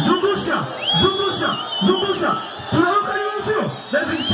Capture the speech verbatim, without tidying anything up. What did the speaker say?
Zungusha, zungusha, zungusha, tunaruka hiyo sio?